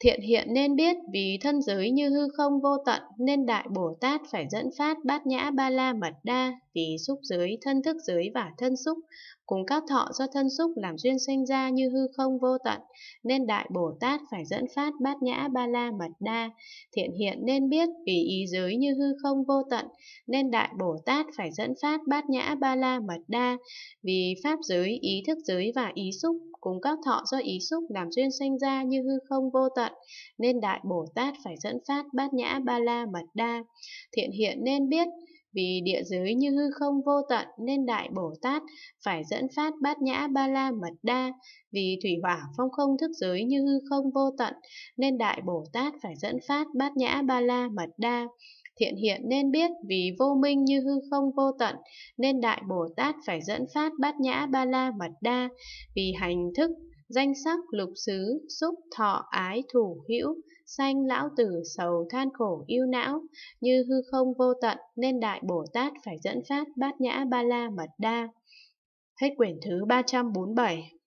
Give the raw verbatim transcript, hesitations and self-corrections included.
Thiện hiện nên biết vì thân giới như hư không vô tận, nên Đại Bồ Tát phải dẫn phát Bát Nhã Ba La Mật Đa, vì xúc giới, thân thức giới và thân xúc, cùng các thọ do thân xúc làm duyên sinh ra như hư không vô tận, nên Đại Bồ Tát phải dẫn phát Bát Nhã Ba La Mật Đa. Thiện hiện nên biết vì ý giới như hư không vô tận, nên Đại Bồ Tát phải dẫn phát Bát Nhã Ba La Mật Đa, vì pháp giới, ý thức giới và ý xúc, cùng các thọ do ý xúc làm duyên sinh ra như hư không vô tận, nên Đại Bồ Tát phải dẫn phát Bát Nhã Ba La Mật Đa. Thiện hiện nên biết vì địa giới như hư không vô tận, nên Đại Bồ Tát phải dẫn phát Bát Nhã Ba La Mật Đa. Vì thủy hỏa phong không thức giới như hư không vô tận, nên Đại Bồ Tát phải dẫn phát Bát Nhã Ba La Mật Đa. Thiện hiện nên biết vì vô minh như hư không vô tận, nên Đại Bồ Tát phải dẫn phát Bát Nhã Ba La Mật Đa. Vì hành thức, danh sắc, lục xứ, xúc, thọ, ái, thủ, hữu, sanh, lão tử, sầu, than khổ, ưu não như hư không vô tận, nên Đại Bồ Tát phải dẫn phát Bát Nhã Ba La Mật Đa. Hết quyển thứ ba trăm bốn mươi bảy.